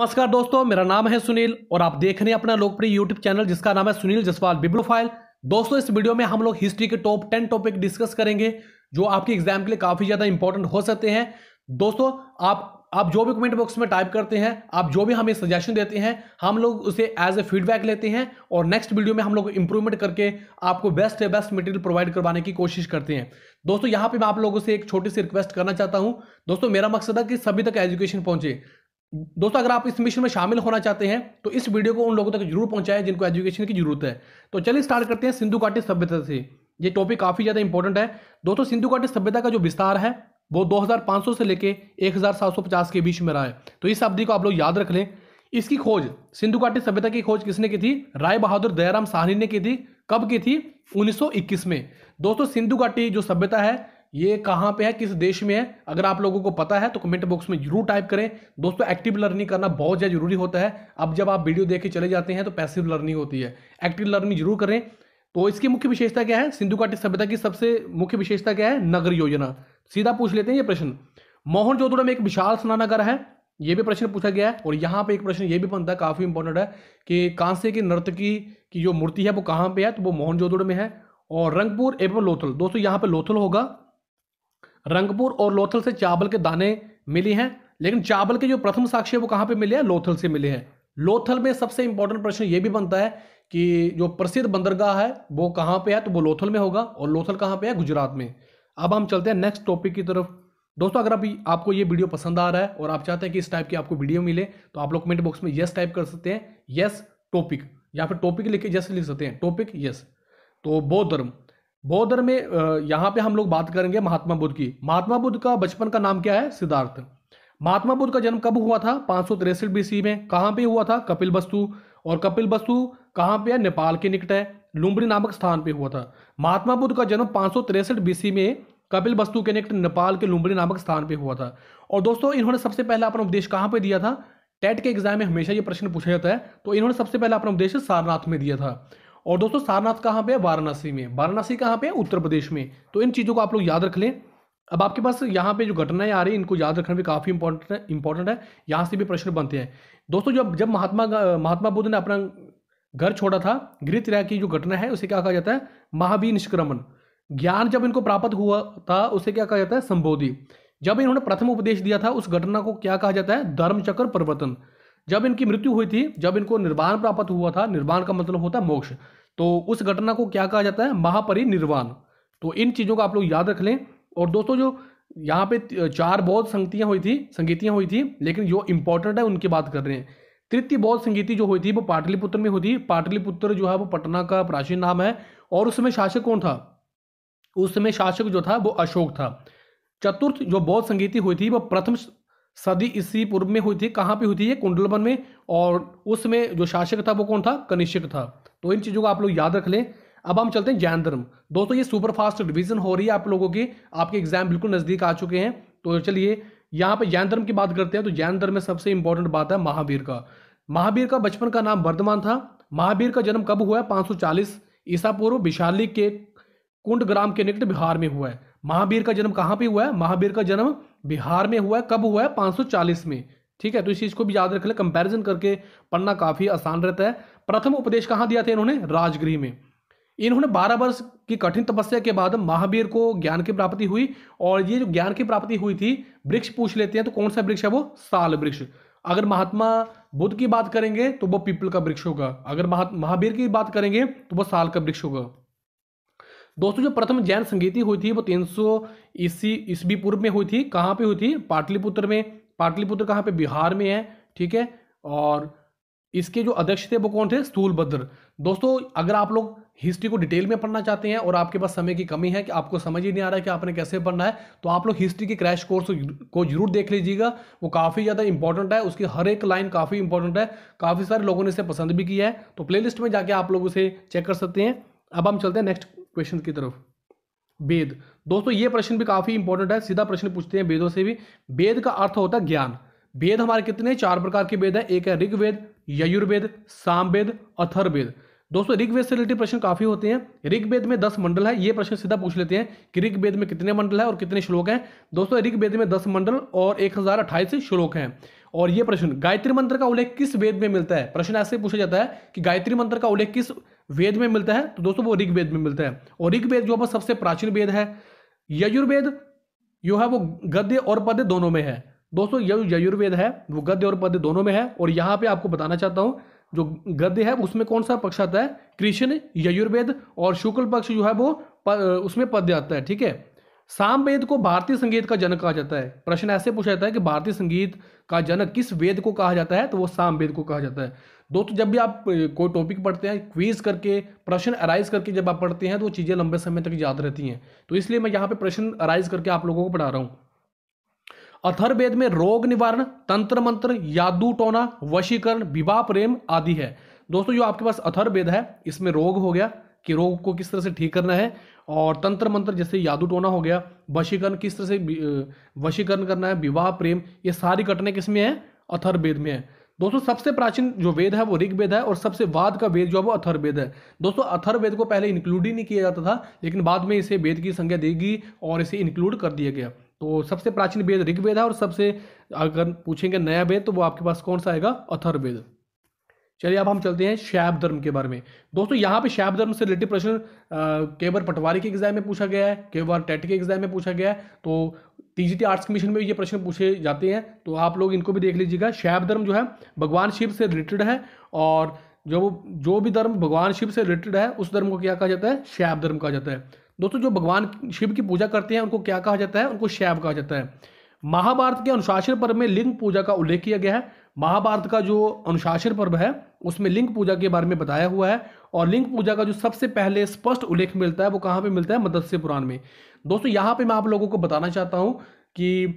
नमस्कार दोस्तों, मेरा नाम है सुनील और आप देख रहे हैं अपना लोकप्रिय यूट्यूब चैनल जिसका नाम है सुनील जसवाल बिब्लो फाइल। दोस्तों, इस वीडियो में हम लोग हिस्ट्री के टॉप 10 टॉपिक डिस्कस करेंगे जो आपके एग्जाम के लिए काफ़ी ज़्यादा इंपॉर्टेंट हो सकते हैं। दोस्तों, आप जो भी कमेंट बॉक्स में टाइप करते हैं, आप जो भी हमें सजेशन देते हैं, हम लोग उसे एज ए फीडबैक लेते हैं और नेक्स्ट वीडियो में हम लोग इंप्रूवमेंट करके आपको बेस्ट से बेस्ट मटेरियल प्रोवाइड करवाने की कोशिश करते हैं। दोस्तों, यहाँ पे मैं आप लोगों से एक छोटी सी रिक्वेस्ट करना चाहता हूँ। दोस्तों, मेरा मकसद है कि सभी तक एजुकेशन पहुँचे। दोस्तों, अगर आप इस मिशन में शामिल होना चाहते हैं तो इस वीडियो को उन लोगों तक जरूर पहुंचाएं जिनको एजुकेशन की जरूरत है। तो चलिए स्टार्ट करते हैं सिंधु घाटी सभ्यता से। ये टॉपिक काफ़ी ज़्यादा इंपॉर्टेंट है। दोस्तों, सिंधु घाटी सभ्यता का जो विस्तार है वो 2500 से लेकर 1750 के बीच में रहा है, तो इस अवधि को आप लोग याद रख लें। इसकी खोज, सिंधु घाटी सभ्यता की खोज किसने की थी? राय बहादुर दयाराम साहनी ने की थी। कब की थी? 1921 में। दोस्तों, सिंधु घाटी जो सभ्यता है ये कहाँ पे है, किस देश में है, अगर आप लोगों को पता है तो कमेंट बॉक्स में जरूर टाइप करें। दोस्तों, एक्टिव लर्निंग करना बहुत ज़्यादा जरूरी होता है। अब जब आप वीडियो देख के चले जाते हैं तो पैसिव लर्निंग होती है, एक्टिव लर्निंग जरूर करें। तो इसकी मुख्य विशेषता क्या है? सिंधु घाटी सभ्यता की सबसे मुख्य विशेषता क्या है? नगर योजना। सीधा पूछ लेते हैं ये प्रश्न। मोहनजोदड़ो में एक विशाल स्नानागार है, ये भी प्रश्न पूछा गया है। और यहाँ पे एक प्रश्न ये भी बनता है, काफ़ी इंपॉर्टेंट है, कि कांसे की नर्तकी की जो मूर्ति है वो कहाँ पे है? तो वो मोहनजोदड़ो में है। और रंगपुर एवं लोथल, दोस्तों यहाँ पे लोथल होगा। रंगपुर और लोथल से चावल के दाने मिले हैं, लेकिन चावल के जो प्रथम साक्ष्य है वो कहाँ पे मिले हैं? लोथल से मिले हैं। लोथल में सबसे इंपॉर्टेंट प्रश्न ये भी बनता है कि जो प्रसिद्ध बंदरगाह है वो कहाँ पे है? तो वो लोथल में होगा। और लोथल कहाँ पे है? गुजरात में। अब हम चलते हैं नेक्स्ट टॉपिक की तरफ। दोस्तों, अगर अभी आपको ये वीडियो पसंद आ रहा है और आप चाहते हैं कि इस टाइप की आपको वीडियो मिले तो आप लोग कमेंट बॉक्स में येस टाइप कर सकते हैं, येस टॉपिक, या फिर टॉपिक लिख के येस लिख सकते हैं, टॉपिक येस। तो बौद्ध धर्म, बौद्ध धर्म में यहाँ पे हम लोग बात करेंगे महात्मा बुद्ध की। महात्मा बुद्ध का बचपन का नाम क्या है? सिद्धार्थ। महात्मा बुद्ध का जन्म कब हुआ था? 563 BC में। कहाँ पे हुआ था? कपिलवस्तु। और कपिलवस्तु कहाँ पे है? नेपाल के निकट है, लुम्बिनी नामक स्थान पे हुआ था। महात्मा बुद्ध का जन्म 563 BC में कपिलवस्तु के निकट नेपाल के लुम्बिनी नामक स्थान पे हुआ था। और दोस्तों, इन्होंने सबसे पहला अपना उपदेश कहाँ पे दिया था? टेट के एग्जाम में हमेशा ये प्रश्न पूछा जाता है, तो इन्होंने सबसे पहला अपना उपदेश सारनाथ में दिया था। और दोस्तों, सारनाथ कहाँ पे है? वाराणसी में। वाराणसी कहाँ पे है? उत्तर प्रदेश में। तो इन चीज़ों को आप लोग याद रख लें। अब आपके पास यहाँ पे जो घटनाएं आ रही हैं इनको याद रखना भी काफ़ी इंपॉर्टेंट है। यहाँ से भी प्रश्न बनते हैं। दोस्तों, जब महात्मा बुद्ध ने अपना घर छोड़ा था, गृहत्याग की जो घटना है उसे क्या कहा जाता है? महावीर निष्क्रमण। ज्ञान जब इनको प्राप्त हुआ था उसे क्या कहा जाता है? संबोधि। जब इन्होंने प्रथम उपदेश दिया था उस घटना को क्या कहा जाता है? धर्मचक्र प्रवर्तन। जब इनकी मृत्यु हुई थी, जब इनको निर्वाण प्राप्त हुआ था, निर्वाण का मतलब होता है मोक्ष, तो उस घटना को क्या कहा जाता है? महापरिनिर्वाण। तो इन चीज़ों को आप लोग याद रख लें। और दोस्तों, जो यहाँ पे 4 बौद्ध संगीतियाँ हुई थी, लेकिन जो इम्पोर्टेंट है उनकी बात कर रहे हैं। तृतीय बौद्ध संगीति जो हुई थी वो पाटलिपुत्र में हुई थी। पाटलिपुत्र जो है वो पटना का प्राचीन नाम है। और उसमें शासक कौन था? उस समय शासक जो था वो अशोक था। चतुर्थ जो बौद्ध संगीति हुई थी वो प्रथम सदी ईस्वी पूर्व में हुई थी। कहाँ पे हुई थी ये? कुंडलवन में। और उसमें जो शासक था वो कौन था? कनिष्क था। तो इन चीज़ों को आप लोग याद रख लें। अब हम चलते हैं जैन धर्म। दोस्तों, ये सुपर फास्ट रिवीजन हो रही है आप लोगों की, आपके एग्जाम बिल्कुल नज़दीक आ चुके हैं। तो चलिए यहाँ पे जैन धर्म की बात करते हैं। तो जैन धर्म में सबसे इंपॉर्टेंट बात है महावीर का। महावीर का बचपन का नाम वर्धमान था। महावीर का जन्म कब हुआ है? 540 ईसा पूर्व वैशाली के कुंड ग्राम के निकट बिहार में हुआ है। महावीर का जन्म कहाँ पे हुआ है? महावीर का जन्म बिहार में हुआ है। कब हुआ है? 540 में। ठीक है, तो इस चीज़ को भी याद रख ले, कंपैरिजन करके पढ़ना काफ़ी आसान रहता है। प्रथम उपदेश कहाँ दिया था इन्होंने? राजगृह में। इन्होंने 12 वर्ष की कठिन तपस्या के बाद महावीर को ज्ञान की प्राप्ति हुई। और ये जो ज्ञान की प्राप्ति हुई थी, वृक्ष पूछ लेते हैं तो कौन सा वृक्ष है वो? साल वृक्ष। अगर महात्मा बुद्ध की बात करेंगे तो वो पीपल का वृक्ष होगा। अगर महावीर की बात करेंगे तो वो साल का वृक्ष होगा। दोस्तों, जो प्रथम जैन संगीति हुई थी वो 300 ईस्वी पूर्व में हुई थी। कहाँ पे हुई थी? पाटलिपुत्र में। पाटलिपुत्र कहाँ पे? बिहार में है। ठीक है, और इसके जो अध्यक्ष थे वो कौन थे? स्थूलभद्र। दोस्तों, अगर आप लोग हिस्ट्री को डिटेल में पढ़ना चाहते हैं और आपके पास समय की कमी है कि आपको समझ ही नहीं आ रहा है कि आपने कैसे पढ़ना है, तो आप लोग हिस्ट्री के क्रैश कोर्स को जरूर देख लीजिएगा। वो काफ़ी ज़्यादा इंपॉर्टेंट है, उसकी हर एक लाइन काफ़ी इंपॉर्टेंट है, काफ़ी सारे लोगों ने इसे पसंद भी किया है। तो प्लेलिस्ट में जाके आप लोग उसे चेक कर सकते हैं। अब हम चलते हैं नेक्स्ट क्वेश्चन की तरफ। वेद, दोस्तों ये प्रश्न भी काफ़ी इंपॉर्टेंट है, सीधा प्रश्न पूछते हैं वेदों से भी। वेद का अर्थ होता है ज्ञान। वेद हमारे कितने? 4 प्रकार के वेद है। एक है ऋग्वेद, यजुर्वेद, सामवेद, अथर्ववेद। दोस्तों, ऋग्वेद से रिलेटेड प्रश्न काफ़ी होते हैं। ऋग्वेद में 10 मंडल है, ये प्रश्न सीधा पूछ लेते हैं कि ऋग्वेद में कितने मंडल है और कितने श्लोक हैं। दोस्तों, ऋग्वेद में 10 मंडल और 1028 श्लोक हैं। और ये प्रश्न गायत्री मंत्र का उल्लेख किस वेद में मिलता है, प्रश्न ऐसे पूछा जाता है कि गायत्री मंत्र का उल्लेख किस वेद में मिलता है, तो दोस्तों वो ऋग्वेद में मिलता है। और ऋग्वेद जो है सबसे प्राचीन वेद है। यजुर्वेद जो है वो गद्य और पद्य दोनों में है। दोस्तों यजुर्वेद है वो गद्य और पद्य दोनों में है। और यहाँ पे आपको बताना चाहता हूँ जो गद्य है उसमें कौन सा पक्ष आता है, कृष्ण यजुर्वेद, और शुक्ल पक्ष जो है वो उसमें पद्य आता है। ठीक है, सामवेद को भारतीय संगीत का जनक कहा जाता है। प्रश्न ऐसे पूछा जाता है कि भारतीय संगीत का जनक किस वेद को कहा जाता है, तो वो सामवेद को कहा जाता है। दोस्तों जब भी आप कोई टॉपिक पढ़ते हैं क्विज करके, प्रश्न अराइज करके जब आप पढ़ते हैं तो वो चीज़ें लंबे समय तक याद रहती हैं, तो इसलिए मैं यहाँ पे प्रश्न अराइज करके आप लोगों को पढ़ा रहा हूँ। अथर्ववेद में रोग निवारण, तंत्र मंत्र, जादू टोना, वशीकरण, विवाह प्रेम आदि है। दोस्तों जो आपके पास अथर्ववेद है इसमें रोग हो गया कि रोग को किस तरह से ठीक करना है, और तंत्र मंत्र जैसे जादू टोना हो गया, वशीकरण किस तरह से वशीकरण करना है, विवाह प्रेम, ये सारी घटनाएं किसमें है, अथर्ववेद में है। दोस्तों सबसे प्राचीन जो वेद है वो ऋग्वेद है, और सबसे बाद का वेद जो है वो अथर्ववेद है। दोस्तों अथर्ववेद को पहले इंक्लूड ही नहीं किया जाता था, लेकिन बाद में इसे वेद की संज्ञा देगी और इसे इंक्लूड कर दिया गया। तो सबसे प्राचीन वेद ऋग्वेद है, और सबसे अगर पूछेंगे नया वेद तो वो आपके पास कौन सा आएगा, अथर्ववेद। चलिए अब हम चलते हैं शैव धर्म के बारे में। दोस्तों यहाँ पे शैव धर्म से रिलेटेड प्रश्न कई बार पटवारी के एग्जाम में पूछा गया है, कई बार टेट के एग्जाम में पूछा गया है, तो टीजीटी आर्ट्स कमीशन में भी ये प्रश्न पूछे जाते हैं, तो आप लोग इनको भी देख लीजिएगा। शैव धर्म जो है भगवान शिव से रिलेटेड है, और जो भी धर्म भगवान शिव से रिलेटेड है उस धर्म को क्या कहा जाता है, शैव धर्म कहा जाता है। दोस्तों जो भगवान शिव की पूजा करते हैं उनको क्या कहा जाता है, उनको शैव कहा जाता है। महाभारत के अनुशासन पर्व में लिंग पूजा का उल्लेख किया गया है। महाभारत का जो अनुशासन पर्व है उसमें लिंग पूजा के बारे में बताया हुआ है, और लिंग पूजा का जो सबसे पहले स्पष्ट उल्लेख मिलता है वो कहाँ पे मिलता है, मत्स्य पुराण में। दोस्तों यहाँ पे मैं आप लोगों को बताना चाहता हूँ कि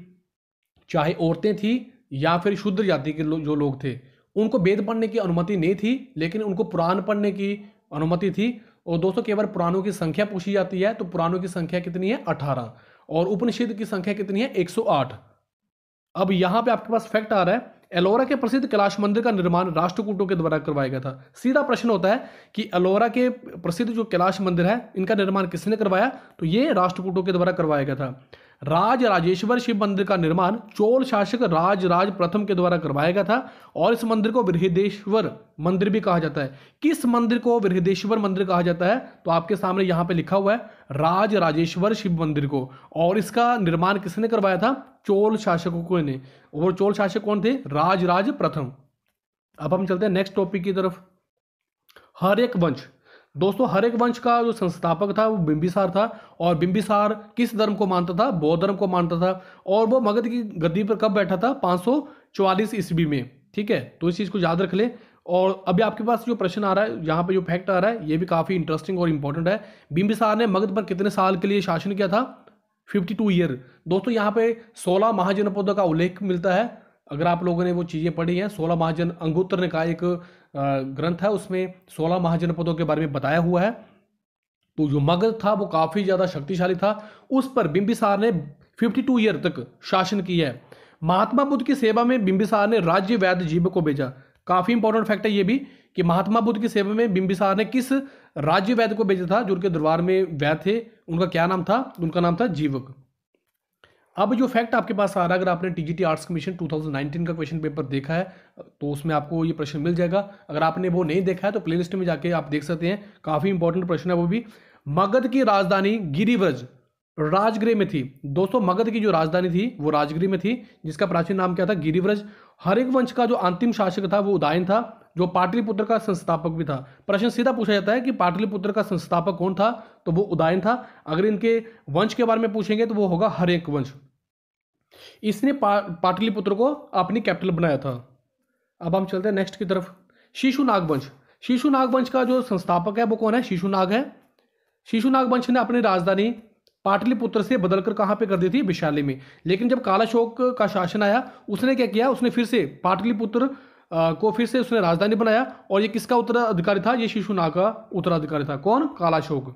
चाहे औरतें थी या फिर शूद्र जाति के जो लोग थे उनको वेद पढ़ने की अनुमति नहीं थी, लेकिन उनको पुराण पढ़ने की अनुमति थी। और दोस्तों कई बार पुराणों की संख्या पूछी जाती है, तो पुराणों की संख्या कितनी है, 18, और उपनिषद की संख्या कितनी है, 108। अब यहाँ पे आपके पास फैक्ट आ रहा है, एलोरा के प्रसिद्ध कैलाश मंदिर का निर्माण राष्ट्रकूटों के द्वारा करवाया गया था। सीधा प्रश्न होता है कि एलोरा के प्रसिद्ध जो कैलाश मंदिर है इनका निर्माण किसने करवाया, तो ये राष्ट्रकूटों के द्वारा करवाया गया था। राज राजेश्वर शिव मंदिर का निर्माण चोल शासक राज प्रथम के द्वारा करवाया गया था, और इस मंदिर को बृहदेश्वर मंदिर भी कहा जाता है। किस मंदिर को बृहदेश्वर मंदिर कहा जाता है, तो आपके सामने यहाँ पे लिखा हुआ है राज राजेश्वर शिव मंदिर को, और इसका निर्माण किसने करवाया था, चोल शासकों ने। और चोल शासक कौन थे, राज प्रथम। अब हम चलते हैं नेक्स्ट टॉपिक की तरफ, हरेक वंश। दोस्तों हरेक वंश का जो संस्थापक था वो बिंबिसार था, और बिंबिसार किस धर्म को मानता था, बौद्ध धर्म को मानता था, और वो मगध की गद्दी पर कब बैठा था, 544 ईस्वी में। ठीक है, तो इस चीज़ को याद रख ले। और अभी आपके पास जो प्रश्न आ रहा है, यहाँ पे जो फैक्ट आ रहा है, ये भी काफ़ी इंटरेस्टिंग और इंपॉर्टेंट है। बिंबिसार ने मगध पर कितने साल के लिए शासन किया था, 52 ईयर। दोस्तों यहाँ पे 16 महाजनपदों का उल्लेख मिलता है। अगर आप लोगों ने वो चीज़ें पढ़ी हैं, 16 महाजन अंगुत्तर निकाय एक ग्रंथ है, उसमें 16 महाजनपदों के बारे में बताया हुआ है। तो जो मगध था वो काफ़ी ज़्यादा शक्तिशाली था, उस पर बिंबिसार ने 52 ईयर तक शासन किया है। महात्मा बुद्ध की सेवा में बिंबिसार ने राज्य वैद्य जीव को भेजा। काफ़ी इंपॉर्टेंट फैक्ट है ये भी कि महात्मा बुद्ध की सेवा में बिंबिसार ने किस राज्य वैद्य को भेजा था, जो उनके दरबार में वैद्य थे, उनका क्या नाम था, उनका नाम था जीवक। अब जो फैक्ट आपके पास आ रहा है, अगर आपने टीजीटी आर्ट्स कमीशन 2019 का क्वेश्चन पेपर देखा है तो उसमें आपको ये प्रश्न मिल जाएगा। अगर आपने वो नहीं देखा है तो प्लेलिस्ट में जाके आप देख सकते हैं, काफ़ी इंपॉर्टेंट प्रश्न है वो भी। मगध की राजधानी गिरिव्रज राजगृह में थी। दोस्तों मगध की जो राजधानी थी वो राजगृह में थी, जिसका प्राचीन नाम क्या था, गिरिव्रज। हरेक वंश का जो अंतिम शासक था वो उदयन था, जो पाटलिपुत्र का संस्थापक भी था। प्रश्न सीधा पूछा जाता है कि पाटलिपुत्र का संस्थापक कौन था, तो वो उदयन था। अगर इनके वंश के बारे में पूछेंगे तो वो होगा हरेक वंश। इसने पाटलिपुत्र को अपनी कैपिटल बनाया था। अब हम चलते हैं नेक्स्ट की तरफ, शिशुनाग वंश। शिशुनाग वंश का जो संस्थापक है वो कौन है, शिशुनाग है। शिशुनाग वंश ने अपनी राजधानी पाटलिपुत्र से बदलकर कहाँ पे कर दी थी, वैशाली में। लेकिन जब कालाशोक का शासन आया उसने क्या किया, उसने फिर से पाटलिपुत्र को फिर से उसने राजधानी बनाया, और ये किसका उत्तराधिकारी था, ये शिशुनाग का उत्तराधिकारी था। कौन, कालाशोक।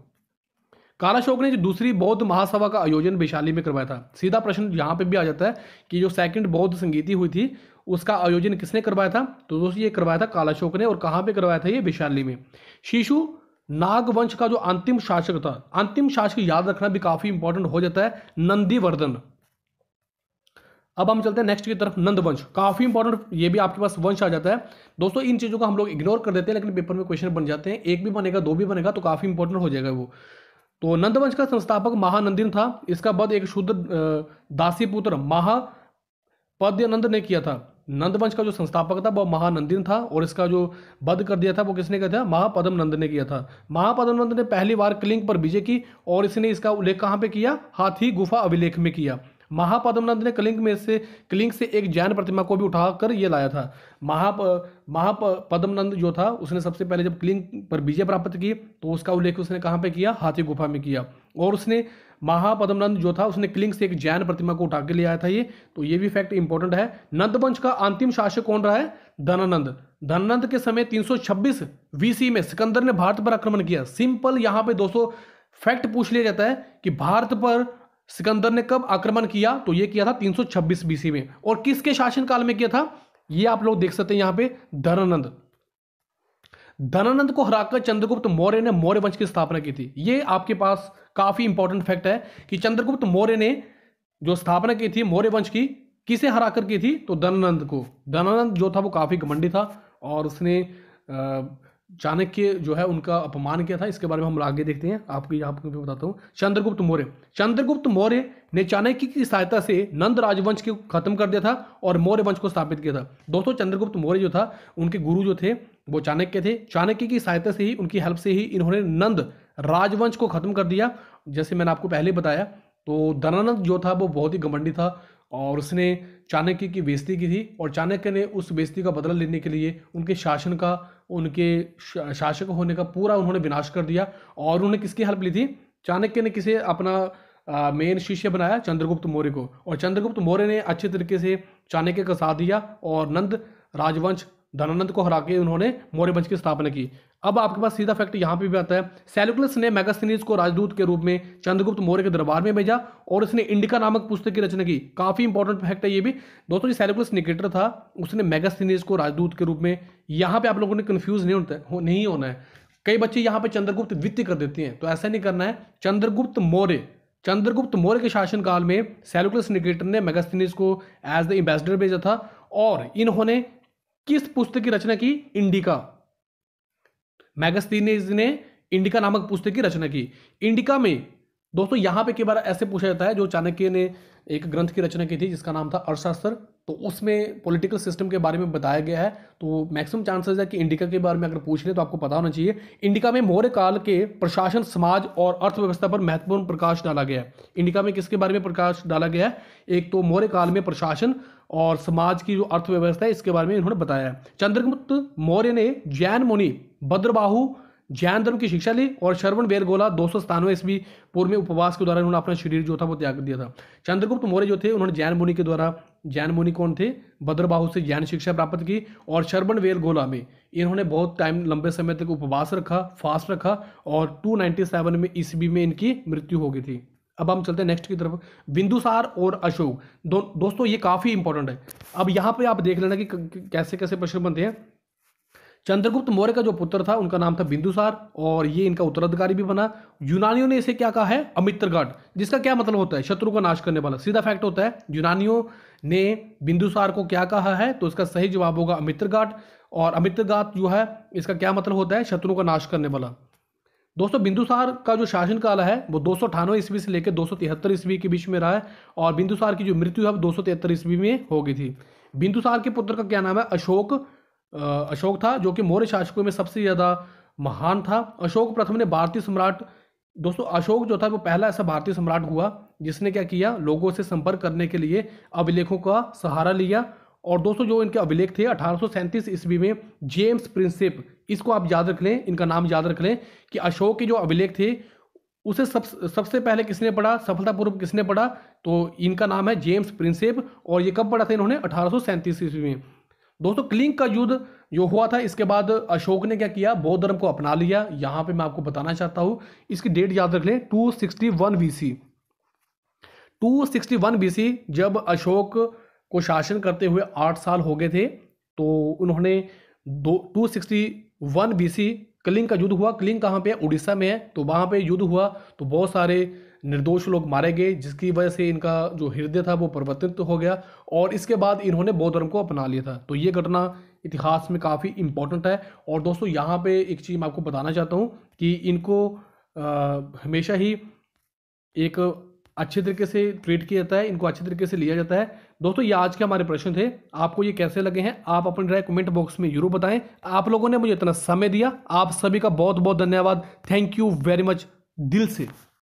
कालाशोक ने जो दूसरी बौद्ध महासभा का आयोजन वैशाली में करवाया था। सीधा प्रश्न यहाँ पे भी आ जाता है कि जो सेकंड बौद्ध संगीति हुई थी उसका आयोजन किसने करवाया था, तो दोस्तों ये करवाया था कालाशोक ने, और कहाँ पे करवाया था, ये वैशाली में। शिशु नाग वंश का जो अंतिम शासक था, अंतिम शासक याद रखना भी काफी इंपॉर्टेंट हो जाता है, नंदीवर्धन। अब हम चलते हैं नेक्स्ट की तरफ, नंद वंश। काफी इंपॉर्टेंट, ये भी आपके पास वंश आ जाता है दोस्तों। इन चीजों को हम लोग इग्नोर कर देते हैं लेकिन पेपर में क्वेश्चन बन जाते हैं, एक भी बनेगा दो भी बनेगा, तो काफी इंपॉर्टेंट हो जाएगा वो। तो नंद वंश का संस्थापक महानंदिन था। इसका वध एक शुद्ध दासी पुत्र महापद्यनंद ने किया था। नंद वंश का जो संस्थापक था वो महानंदिन था और इसका जो वध कर दिया था वो किसने किया था? महापद्मनंद ने किया था। महापद्मनंद ने पहली बार कलिंग पर विजय की और इसने इसका उल्लेख कहाँ पे किया? हाथी गुफा अभिलेख में किया। महापद्मनंद ने कलिंग से एक जैन प्रतिमा को भी उठाकर ये लाया था। महापद्मनंद जो था उसने सबसे पहले जब कलिंग पर विजय प्राप्त की तो उसका उल्लेख उसने कहाँ पे किया? हाथी गुफा में किया। और उसने महापद्मनंद जो था उसने कलिंग से एक जैन प्रतिमा को उठा के ले आया था। ये तो ये भी फैक्ट इंपॉर्टेंट है। नंद वंश का अंतिम शासक कौन रहा है? धनानंद। धनानंद के समय 326 BC में सिकंदर ने भारत पर आक्रमण किया। सिंपल यहाँ पे दोस्तों फैक्ट पूछ लिया जाता है कि भारत पर सिकंदर ने कब आक्रमण किया, तो ये किया था 326 BC में। और किसके शासनकाल में किया था ये आप लोग देख सकते हैं यहाँ पे, धनानंद। धनानंद को हराकर चंद्रगुप्त मौर्य ने मौर्य वंश की स्थापना की थी। ये आपके पास काफी इंपॉर्टेंट फैक्ट है कि चंद्रगुप्त मौर्य ने जो स्थापना की थी मौर्य वंश की, किसे हराकर की थी? तो धनानंद को। धनानंद जो था वो काफी घमंडी था और उसने चाणक्य जो है उनका अपमान किया था। इसके बारे में हम आगे देखते हैं, आपको यहाँ पर बताता हूँ। चंद्रगुप्त मौर्य ने चाणक्य की सहायता से नंद राजवंश को खत्म कर दिया था और मौर्य वंश को स्थापित किया था। दोस्तों चंद्रगुप्त मौर्य जो था उनके गुरु जो थे वो चाणक्य थे। चाणक्य की सहायता से ही, उनकी हेल्प से ही इन्होंने नंद राजवंश को खत्म कर दिया। जैसे मैंने आपको पहले बताया तो धनानंद जो था वो बहुत ही घमंडी था और उसने चाणक्य की बेइज्जती की थी और चाणक्य ने उस बेइज्जती का बदला लेने के लिए उनके शासन का, उनके शासक होने का पूरा उन्होंने विनाश कर दिया। और उन्होंने किसकी हेल्प ली थी? चाणक्य ने किसे अपना मेन शिष्य बनाया? चंद्रगुप्त मौर्य को। और चंद्रगुप्त मौर्य ने अच्छे तरीके से चाणक्य का साथ दिया और नंद राजवंश धनानंद को हरा के उन्होंने मौर्य वंश की स्थापना की। अब आपके पास सीधा फैक्ट यहाँ पे भी आता है, सेल्यूकस ने मेगास्थीनीज को राजदूत के रूप में चंद्रगुप्त मौर्य के दरबार में भेजा और उसने इंडिका नामक पुस्तक की रचना की। काफी इंपॉर्टेंट फैक्ट है ये भी दोस्तों। सेल्यूकस निकेटर था, उसने मेगास्थीनीज को राजदूत के रूप में, यहाँ पे आप लोगों ने कन्फ्यूज नहीं होना है। कई बच्चे यहाँ पे चंद्रगुप्त द्वितीय कर देते हैं, तो ऐसा नहीं करना है। चंद्रगुप्त मौर्य के शासनकाल में सेल्यूकस निकेटर ने मेगास्थीनीज को एज द एम्बेसडर भेजा था और इन्होंने किस पुस्तक की रचना की? इंडिका। मेगास्थीनीज ने इंडिका नामक पुस्तक की रचना की। इंडिका में दोस्तों यहां पे कई बार ऐसे पूछा जाता है, जो चाणक्य ने एक ग्रंथ की रचना की थी जिसका नाम था अर्थशास्त्र, तो उसमें पॉलिटिकल सिस्टम के बारे में बताया गया है। तो मैक्सिमम चांसेस है कि इंडिका के बारे में अगर पूछ ले तो आपको पता होना चाहिए। इंडिका में मौर्य काल के प्रशासन, समाज और अर्थव्यवस्था पर महत्वपूर्ण प्रकाश डाला गया है। इंडिका में किसके बारे में प्रकाश डाला गया है? एक तो मौर्य काल में प्रशासन और समाज की जो अर्थव्यवस्था है इसके बारे में इन्होंने बताया है। चंद्रगुप्त मौर्य ने जैन मुनि भद्रबाहु जैन धर्म की शिक्षा ली और श्रवण बेलगोला 297 ईस्वी पूर्व में उपवास के द्वारा उन्होंने अपना शरीर जो था वो त्याग दिया था। चंद्रगुप्त मौर्य जो थे उन्होंने जैन मुनि के द्वारा, जैन मुनि कौन थे? भद्रबाहु, से जैन शिक्षा प्राप्त की और श्रवण बेलगोला में इन्होंने बहुत टाइम, लंबे समय तक उपवास रखा, फास्ट रखा और 297 में ईस्वी में इनकी मृत्यु हो गई थी। अब हम चलते हैं नेक्स्ट की तरफ, बिंदुसार और अशोक। दोस्तों ये काफी इंपॉर्टेंट है। अब यहाँ पे आप देख लेना कि कैसे कैसे प्रश्न बनते हैं। चंद्रगुप्त मौर्य का जो पुत्र था उनका नाम था बिंदुसार और ये इनका उत्तराधिकारी भी बना। यूनानियों ने इसे क्या कहा है? अमित्रगढ़, जिसका क्या मतलब होता है? शत्रु का नाश करने वाला। सीधा फैक्ट होता है। यूनानियों ने बिंदुसार को क्या कहा है? तो इसका सही जवाब होगा अमित्रगढ़। और अमित्रगढ़ जो है इसका क्या मतलब होता है? शत्रु का नाश करने वाला। दोस्तों बिंदुसार का जो शासनकाल है वो 298 ईस्वी से लेकर 273 ईस्वी के बीच में रहा है और बिंदुसार की जो मृत्यु है 273 ईस्वी में हो गई थी। बिंदुसार के पुत्र का क्या नाम है? अशोक था, जो कि मौर्य शासकों में सबसे ज्यादा महान था। अशोक प्रथम ने भारतीय सम्राट, दोस्तों अशोक जो था वो पहला ऐसा भारतीय सम्राट हुआ जिसने क्या किया, लोगों से संपर्क करने के लिए अभिलेखों का सहारा लिया। और दोस्तों जो इनके अभिलेख थे 1837 ईस्वी में जेम्स प्रिंसेप, इसको आप याद रख लें, इनका नाम याद रख लें कि अशोक के जो अभिलेख थे उसे सबसे पहले किसने पढ़ा, सफलतापूर्वक किसने पढ़ा, तो इनका नाम है जेम्स प्रिंसेप। और ये कब पढ़ा था इन्होंने? 1837 ईस्वी में। दोस्तों कलिंग का युद्ध जो हुआ था इसके बाद अशोक ने क्या किया, बौद्ध धर्म को अपना लिया। यहाँ पे मैं आपको बताना चाहता हूँ, इसकी डेट याद रख लें, 261 BC। जब अशोक को शासन करते हुए 8 साल हो गए थे तो उन्होंने 261 BC कलिंग का युद्ध हुआ। कलिंग कहाँ पे है? उड़ीसा में है। तो वहाँ पे युद्ध हुआ तो बहुत सारे निर्दोष लोग मारे गए, जिसकी वजह से इनका जो हृदय था वो परिवर्तित हो गया और इसके बाद इन्होंने बौद्ध धर्म को अपना लिया था। तो ये घटना इतिहास में काफ़ी इम्पोर्टेंट है। और दोस्तों यहाँ पे एक चीज़ मैं आपको बताना चाहता हूँ कि इनको हमेशा ही एक अच्छे तरीके से ट्रीट किया जाता है, इनको अच्छे तरीके से लिया जाता है। दोस्तों ये आज के हमारे प्रश्न थे, आपको ये कैसे लगे हैं आप अपनी राय कमेंट बॉक्स में जरूर बताएं। आप लोगों ने मुझे इतना समय दिया, आप सभी का बहुत बहुत धन्यवाद, थैंक यू वेरी मच दिल से।